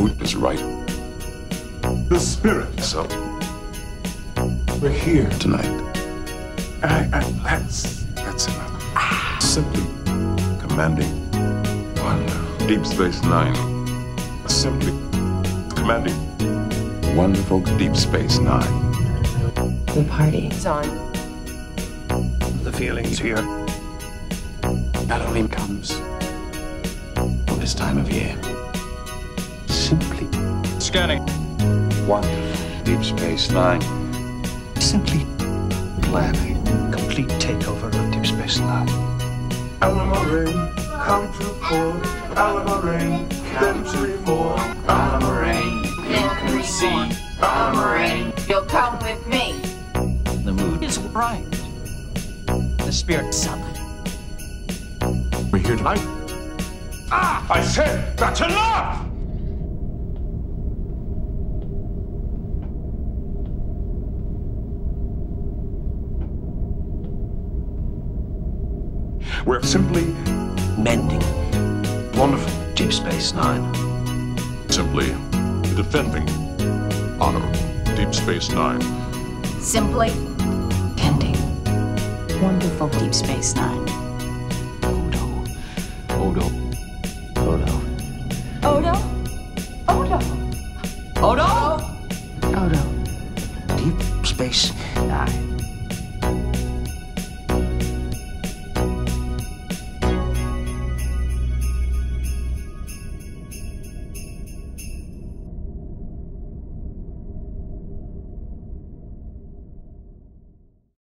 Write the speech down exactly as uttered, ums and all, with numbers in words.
mood is right. The spirit is up. We're here tonight. I, I, that's that's enough. Ah. Simply commanding wonder. Deep Space Nine. Simply commanding wonderful Deep Space Nine. The party is on. The feeling's here. That only comes for this time of year. Simply scanning wonderful Deep Space Nine. Simply planning complete takeover of Deep Space Nine. Alamo Rain, come to four. Alamo Rain, come to four. Alamo Rain, you can see. Alamo Rain, you'll come with me. The mood is right. The spirit summoned. We're here tonight. Ah! I said that's enough. We're simply mending wonderful Deep Space Nine. Simply defending honorable Deep Space Nine. Simply ending wonderful Deep Space Nine. Odo. Odo. Odo. Odo. Odo. Odo.